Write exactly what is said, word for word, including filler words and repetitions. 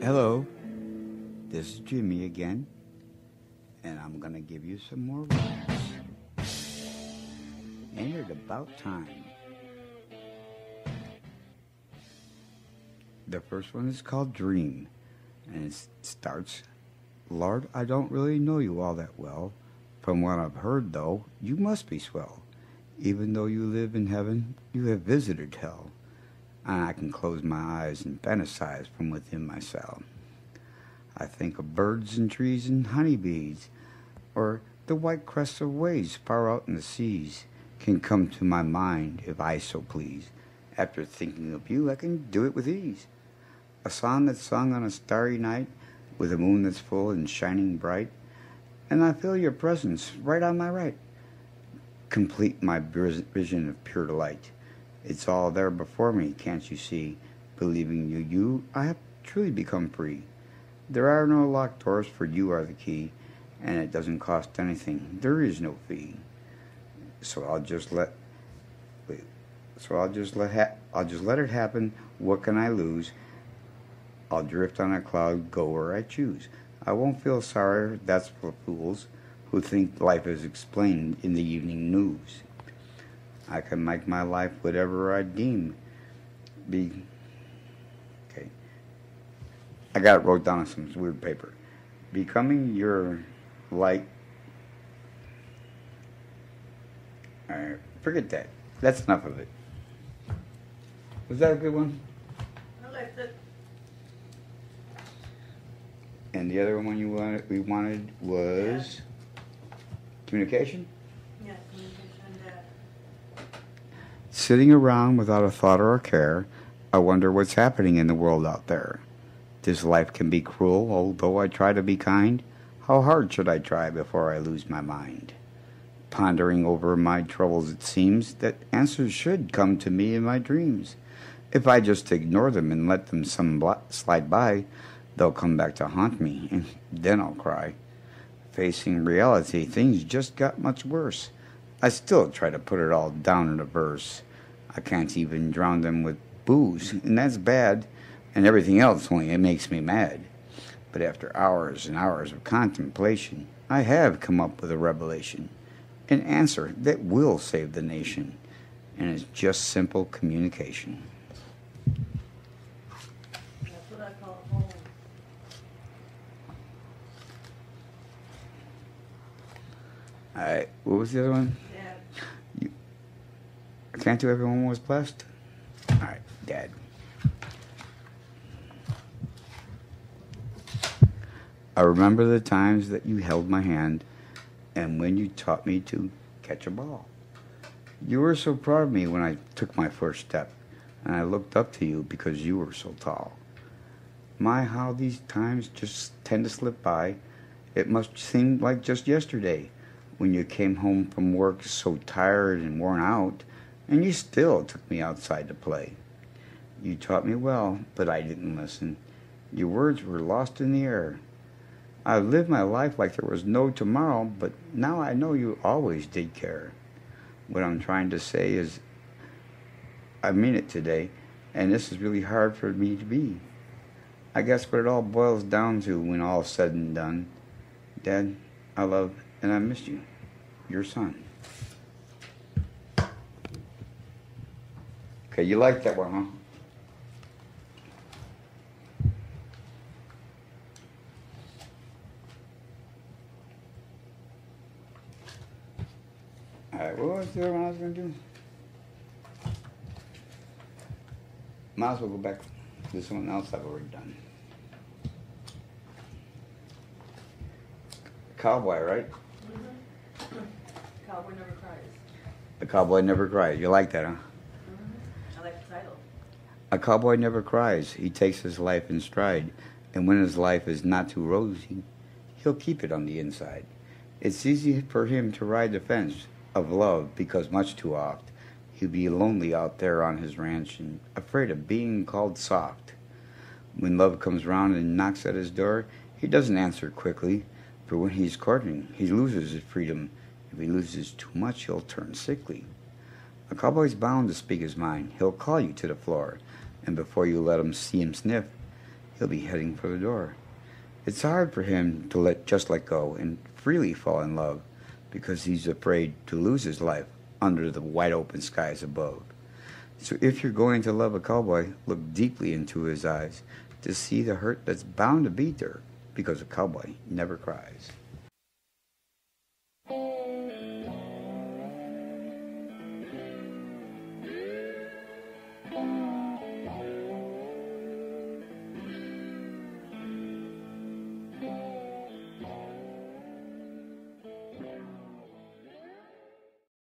Hello, this is Jimmy again, and I'm going to give you some more rhymes. And it's about time. The first one is called Dream, and it starts, Lord, I don't really know you all that well. From what I've heard, though, you must be swell. Even though you live in heaven, you have visited hell. And I can close my eyes and fantasize from within myself. I think of birds and trees and honeybees, or the white crests of waves far out in the seas can come to my mind if I so please. After thinking of you, I can do it with ease. A song that's sung on a starry night, with a moon that's full and shining bright, and I feel your presence right on my right. Complete my vision of pure delight. It's all there before me, can't you see? Believing you, you, I have truly become free. There are no locked doors, for you are the key, and it doesn't cost anything. There is no fee. So I'll just let, wait, so I'll just let, ha- I'll just let it happen. What can I lose? I'll drift on a cloud, go where I choose. I won't feel sorry. That's for fools who think life is explained in the evening news. I can make my life whatever I deem be. Okay. I got it wrote down on some weird paper. Becoming your light. All right. Forget that. That's enough of it. Was that a good one? I liked it. And the other one you wanted, we wanted was yeah. communication? Yeah, communication. Sitting around without a thought or a care, I wonder what's happening in the world out there. This life can be cruel, although I try to be kind. How hard should I try before I lose my mind? Pondering over my troubles, it seems that answers should come to me in my dreams. If I just ignore them and let them some slide by, they'll come back to haunt me, and then I'll cry. Facing reality, things just got much worse. I still try to put it all down in a verse. I can't even drown them with booze, and that's bad, and everything else only it makes me mad. But after hours and hours of contemplation, I have come up with a revelation, an answer that will save the nation, and it's just simple communication. That's what I call home. All right, what was the other one? Can't do everyone was blessed? All right, Dad. I remember the times that you held my hand and when you taught me to catch a ball. You were so proud of me when I took my first step, and I looked up to you because you were so tall. My, how these times just tend to slip by. It must seem like just yesterday when you came home from work so tired and worn out, and you still took me outside to play. You taught me well, but I didn't listen. Your words were lost in the air. I lived my life like there was no tomorrow, but now I know you always did care. What I'm trying to say is, I mean it today, and this is really hard for me to be. I guess what it all boils down to when all's said and done. Dad, I love and I miss you, your son. Okay, you like that one, huh? All right, what was the other one I was going to do? Might as well go back to someone else I've already done. Cowboy, right? Mm-hmm. Cowboy never cries. The cowboy never cries. You like that, huh? A cowboy never cries, he takes his life in stride, and when his life is not too rosy, he'll keep it on the inside. It's easy for him to ride the fence of love because much too oft he'll be lonely out there on his ranch and afraid of being called soft. When love comes round and knocks at his door, he doesn't answer quickly, for when he's courting, he loses his freedom. If he loses too much, he'll turn sickly. A cowboy's bound to speak his mind. He'll call you to the floor, and before you let him see him sniff, he'll be heading for the door. It's hard for him to let just let go and freely fall in love because he's afraid to lose his life under the wide open skies above. So if you're going to love a cowboy, look deeply into his eyes to see the hurt that's bound to be there because a cowboy never cries.